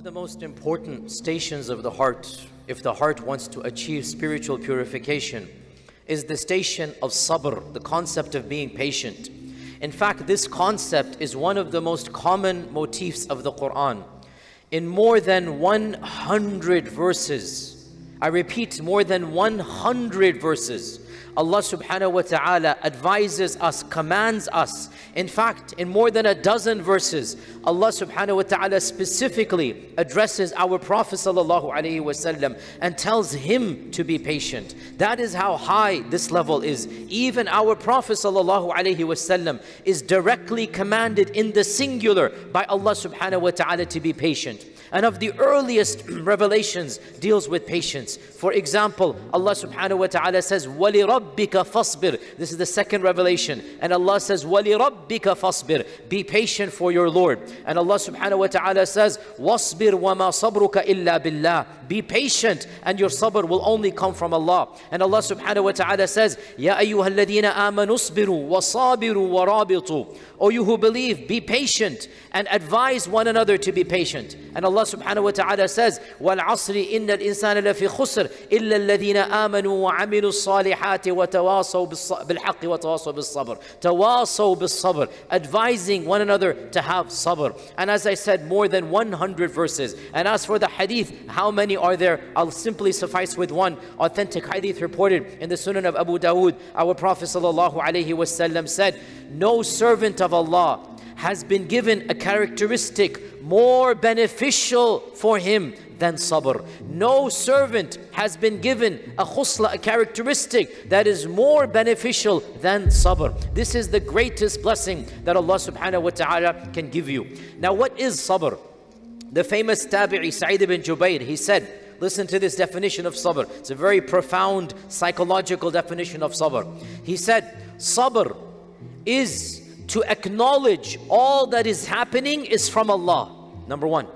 of the most important stations of the heart, if the heart wants to achieve spiritual purification, is the station of sabr, the concept of being patient. In fact, this concept is one of the most common motifs of the Quran. In more than 100 verses, I repeat, more than 100 verses, Allah subhanahu wa ta'ala advises us, commands us. In fact, in more than a dozen verses, Allah subhanahu wa ta'ala specifically addresses our Prophet sallallahu alaihi wasallam and tells him to be patient. That is how high this level is. Even our Prophet sallallahu alaihi wasallam is directly commanded in the singular by Allah subhanahu wa ta'ala to be patient. And of the earliest revelations deals with patience. For example, Allah subhanahu wa ta'ala says, وَلِرَبِّكَ فَاصْبِرْ. This is the second revelation. And Allah says, وَلِرَبِّكَ فَاصْبِرْ. Be patient for your Lord. And Allah subhanahu wa ta'ala says, وَاصْبِرْ وَمَا صَبْرُكَ إِلَّا بِاللَّهِ. Be patient, and your sabr will only come from Allah. And Allah subhanahu wa ta'ala says, يَا أَيُّهَا الَّذِينَ آمَنُوا اصْبِرُوا وَصَابِرُوا وَرَابِطُوا. O you who believe, be patient and advise one another to be patient. And Allah subhanahu wa ta'ala says, وَالْعَصْرِ إِنَّ الْإِنسَانَ لَفِي خُسْرٍ إِلَّا الَّذِينَ آمَنُوا وَعَمِلُوا الصَّالِحَاتِ وَتَوَاصَوْا بِالْحَقِّ وَتَوَاصَوْا بِالصَّبْرِ. تَوَاصَوْا بِالصَّبْرِ, advising one another to have sabr. And as I said, more than 100 verses. And as for the hadith, how many are there? I'll simply suffice with one authentic hadith reported in the Sunan of Abu Dawood. Our Prophet sallallahu alaihi wasallam said, no servant of Allah has been given a characteristic more beneficial for him than sabr. No servant has been given a khusla, a characteristic that is more beneficial than sabr. This is the greatest blessing that Allah subhanahu wa ta'ala can give you. Now, what is sabr? The famous tabi'i Sa'id ibn Jubayr, he said, listen to this definition of sabr. It's a very profound psychological definition of sabr. He said, sabr is to acknowledge all that is happening is from Allah, number one.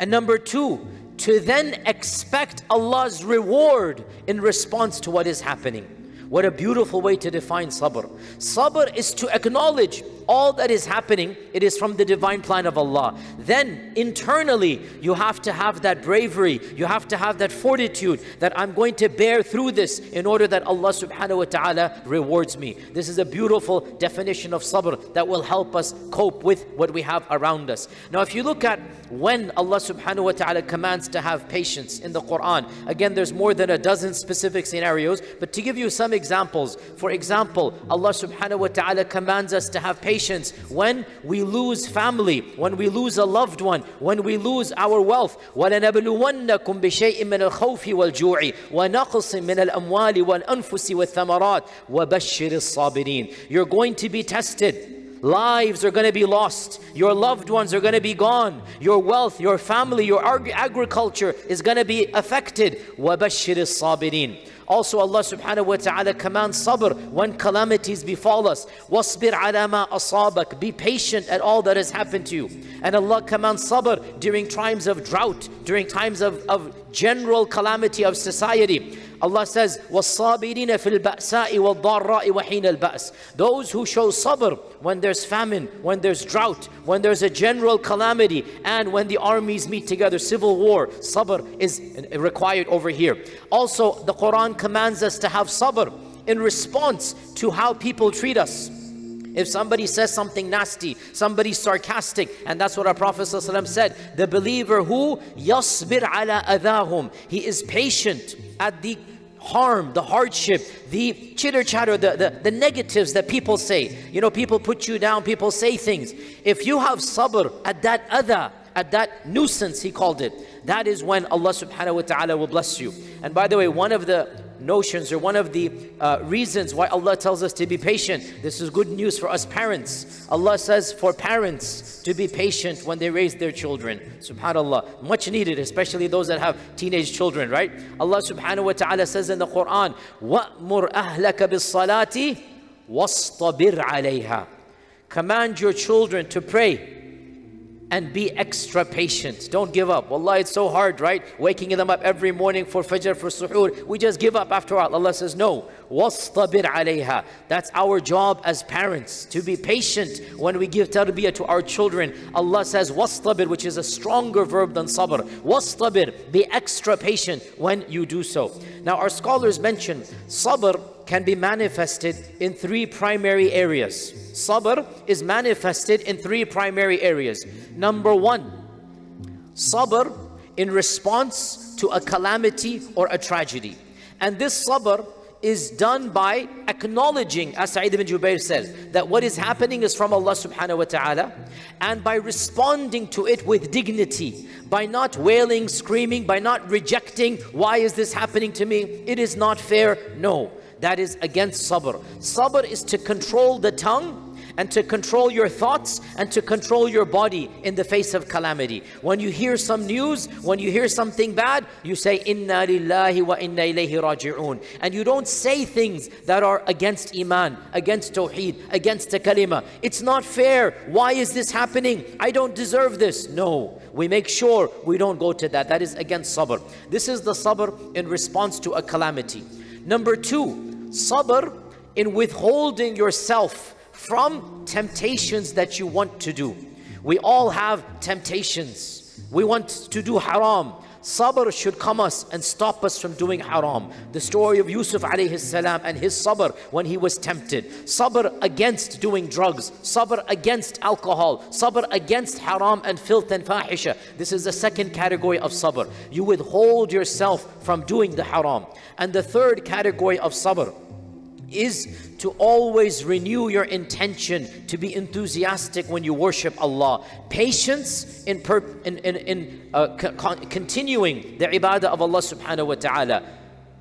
And number two, to then expect Allah's reward in response to what is happening. What a beautiful way to define sabr. Sabr is to acknowledge all that is happening, it is from the divine plan of Allah. Then internally, you have to have that bravery, you have to have that fortitude that I'm going to bear through this in order that Allah subhanahu wa ta'ala rewards me. This is a beautiful definition of sabr that will help us cope with what we have around us. Now, if you look at when Allah subhanahu wa ta'ala commands to have patience in the Quran, again, there's more than a dozen specific scenarios, but to give you some examples, for example, Allah subhanahu wa ta'ala commands us to have patience when we lose family, when we lose a loved one, when we lose our wealth. وَلَنَبْلُوَنَّكُمْ بِشَيْءٍ مِّنَ الْخَوْفِ وَالْجُوعِ وَنَقْصٍ مِّنَ الْأَمْوَالِ وَالْأَنفُسِ وَالثَّمَرَاتِ وَبَشِّرِ الصَّابِرِينَ. You're going to be tested. Lives are going to be lost. Your loved ones are going to be gone. Your wealth, your family, your agriculture is going to be affected. وَبَشِّرِ الصَّابِرِينَ. Also, Allah subhanahu wa ta'ala commands sabr when calamities befall us. وَاصْبِرْ عَلَى مَا أَصَابَكَ. Be patient at all that has happened to you. And Allah commands sabr during times of drought, during times of general calamity of society. Allah says, وَالصَّابِرِينَ فِي الْبَأْسَاءِ وَالضَّارَّاءِ وَحِينَ الْبَأْسِ. Those who show sabr when there's famine, when there's drought, when there's a general calamity, and when the armies meet together, civil war, sabr is required over here. Also, the Quran commands us to have sabr in response to how people treat us. If somebody says something nasty, somebody's sarcastic, and that's what our Prophet ﷺ said, the believer who yasbir ala adahum, he is patient at the harm, the hardship, the chitter-chatter, the negatives that people say. You know, people put you down, people say things. If you have sabr at that adha, at that nuisance, he called it, that is when Allah subhanahu wa ta'ala will bless you. And by the way, one of the notions or one of the reasons why Allah tells us to be patient, this is good news for us parents. Allah says for parents to be patient when they raise their children. SubhanAllah, much needed, especially those that have teenage children, right? Allah subhanahu wa ta'ala says in the Quran, وَأْمُرْ أَهْلَكَ بِالصَّلَاةِ وَاصْطَبِرْ عَلَيْهَا. Command your children to pray and be extra patient. Don't give up. Wallah, it's so hard, right? Waking them up every morning for fajr, for suhoor. We just give up after all. Allah says, no. وَاصْطَبِرْ عَلَيْهَا. That's our job as parents, to be patient when we give tarbiyah to our children. Allah says وَاصْطَبِرْ, which is a stronger verb than sabr. وَاصْطَبِرْ, be extra patient when you do so. Now our scholars mention sabr can be manifested in three primary areas. Sabr is manifested in three primary areas. Number one, sabr in response to a calamity or a tragedy. And this sabr is done by acknowledging, as Sa'id ibn Jubayr says, that what is happening is from Allah subhanahu wa ta'ala, and by responding to it with dignity, by not wailing, screaming, by not rejecting, why is this happening to me? It is not fair. No. That is against sabr. Sabr is to control the tongue and to control your thoughts and to control your body in the face of calamity. When you hear some news, when you hear something bad, you say, Inna lillahi wa inna ilayhi raji'un. And you don't say things that are against iman, against tawheed, against the kalima. It's not fair. Why is this happening? I don't deserve this. No. We make sure we don't go to that. That is against sabr. This is the sabr in response to a calamity. Number two, sabr in withholding yourself from temptations that you want to do. We all have temptations. We want to do haram. Sabr should come us and stop us from doing haram. The story of Yusuf alayhi salam and his sabr when he was tempted. Sabr against doing drugs. Sabr against alcohol. Sabr against haram and filth and fahisha. This is the second category of sabr. You withhold yourself from doing the haram. And the third category of sabr is to always renew your intention to be enthusiastic when you worship Allah. Patience in continuing the ibadah of Allah subhanahu wa ta'ala.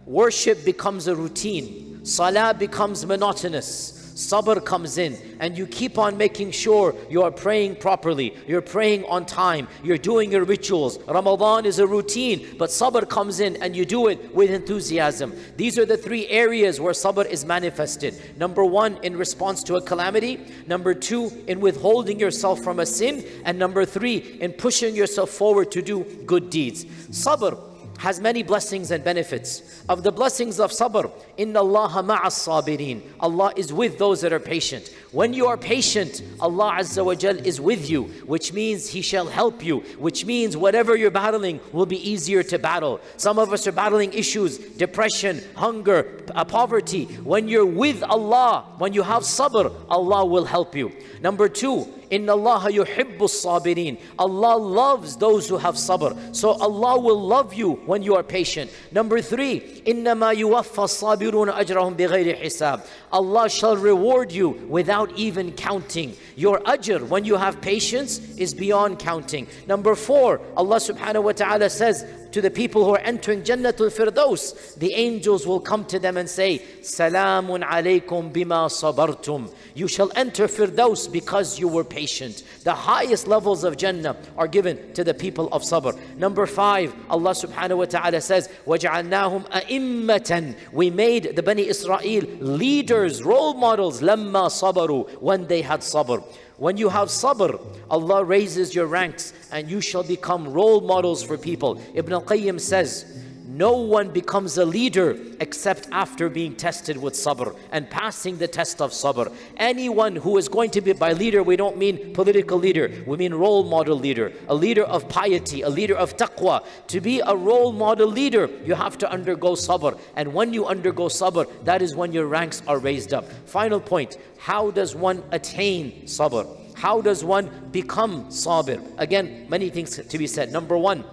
Worship becomes a routine. Salah becomes monotonous. Sabr comes in, and you keep on making sure you are praying properly, you're praying on time, you're doing your rituals. Ramadan is a routine, but sabr comes in and you do it with enthusiasm. These are the three areas where sabr is manifested. Number one, in response to a calamity. Number two, in withholding yourself from a sin. And number three, in pushing yourself forward to do good deeds. Sabr has many blessings and benefits. Of the blessings of sabr, inna allaha ma'as sabirin. Allah is with those that are patient. When you are patient, Allah azza wa jal is with you, which means He shall help you, which means whatever you're battling will be easier to battle. Some of us are battling issues, depression, hunger, poverty. When you're with Allah, when you have sabr, Allah will help you. Number two, inna allaha yuhibbu sabirin. Allah loves those who have sabr. So Allah will love you when you are patient. Number three, innama yuwaffa sabiruna ajrahum bighayri hisab. Allah shall reward you without even counting. Your ajr when you have patience is beyond counting. Number four, Allah subhanahu wa ta'ala says to the people who are entering Jannatul Firdaus, the angels will come to them and say, Salamun alaykum bima sabartum. You shall enter Firdaus because you were patient. The highest levels of Jannah are given to the people of sabr. Number five, Allah subhanahu wa ta'ala says, وَجَعَلْنَاهُمْ أَئِمَّةً. We made the Bani Israel leaders, role models, لَمَّا صَبَرُوا, when they had sabr. When you have sabr, Allah raises your ranks and you shall become role models for people. Ibn al-Qayyim says, no one becomes a leader except after being tested with sabr and passing the test of sabr. Anyone who is going to be, by leader, we don't mean political leader, we mean role model leader, a leader of piety, a leader of taqwa. To be a role model leader, you have to undergo sabr. And when you undergo sabr, that is when your ranks are raised up. Final point, how does one attain sabr? How does one become sabr? Again, many things to be said. Number one,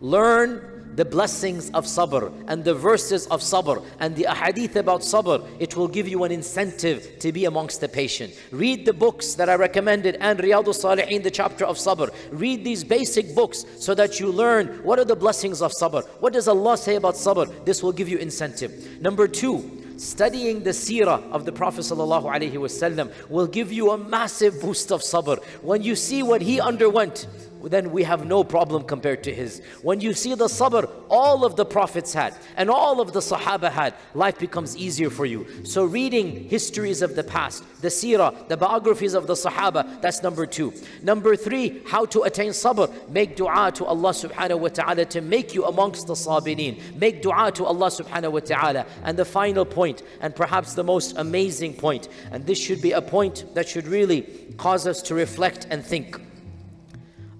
learn the blessings of sabr and the verses of sabr and the ahadith about sabr. It will give you an incentive to be amongst the patient. Read the books that I recommended and Riyadhul Salihin, the chapter of sabr. Read these basic books so that you learn what are the blessings of sabr. What does Allah say about sabr? This will give you incentive. Number two, studying the seerah of the Prophet ﷺ will give you a massive boost of sabr. When you see what he underwent, then we have no problem compared to his. When you see the sabr all of the prophets had and all of the sahaba had, life becomes easier for you. So reading histories of the past, the seerah, the biographies of the sahaba, that's number two. Number three, how to attain sabr. Make dua to Allah subhanahu wa ta'ala to make you amongst the sabireen. Make dua to Allah subhanahu wa ta'ala. And the final point, and perhaps the most amazing point, and this should be a point that should really cause us to reflect and think.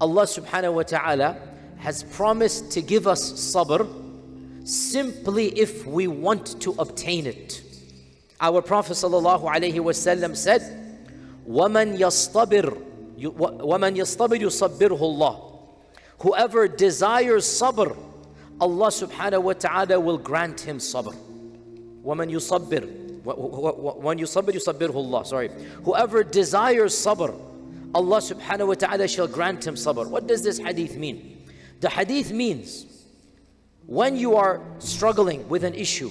Allah subhanahu wa ta'ala has promised to give us sabr simply if we want to obtain it. Our Prophet sallallahu alayhi wa sallam said, وَمَنْ يَصْطَبِرْ يُصَبِّرْهُ اللَّهُ. Whoever desires sabr, Allah subhanahu wa ta'ala will grant him sabr. وَمَنْ يُصَبِّرْ يُصَبِّرْهُ اللَّهُ. Sorry. Whoever desires sabr, Allah subhanahu wa ta'ala shall grant him sabr. What does this hadith mean? The hadith means when you are struggling with an issue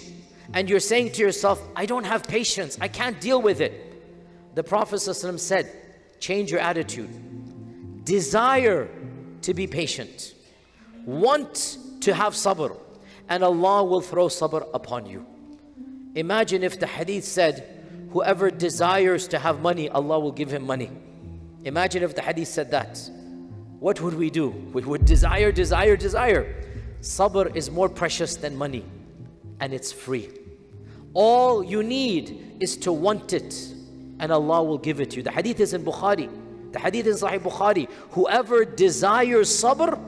and you're saying to yourself, I don't have patience, I can't deal with it. The Prophet ﷺ said, change your attitude. Desire to be patient. Want to have sabr. And Allah will throw sabr upon you. Imagine if the hadith said, whoever desires to have money, Allah will give him money. Imagine if the hadith said that. What would we do? We would desire, desire, desire. Sabr is more precious than money, and it's free. All you need is to want it, and Allah will give it to you. The hadith is in Bukhari. The hadith is Sahih Bukhari. Whoever desires sabr,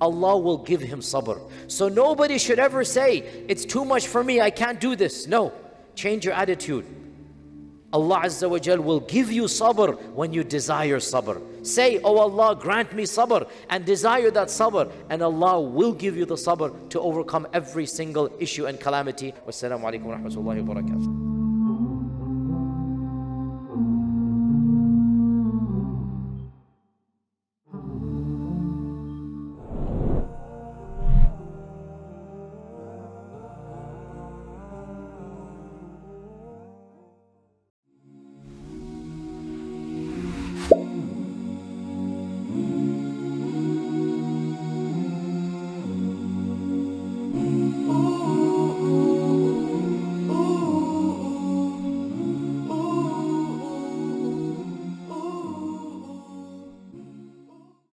Allah will give him sabr. So nobody should ever say, it's too much for me, I can't do this. No, change your attitude. Allah Azza wa Jal will give you sabr when you desire sabr. Say, oh Allah, grant me sabr, and desire that sabr, and Allah will give you the sabr to overcome every single issue and calamity. Wassalamu alaikum wa rahmatullahi wa barakatuh.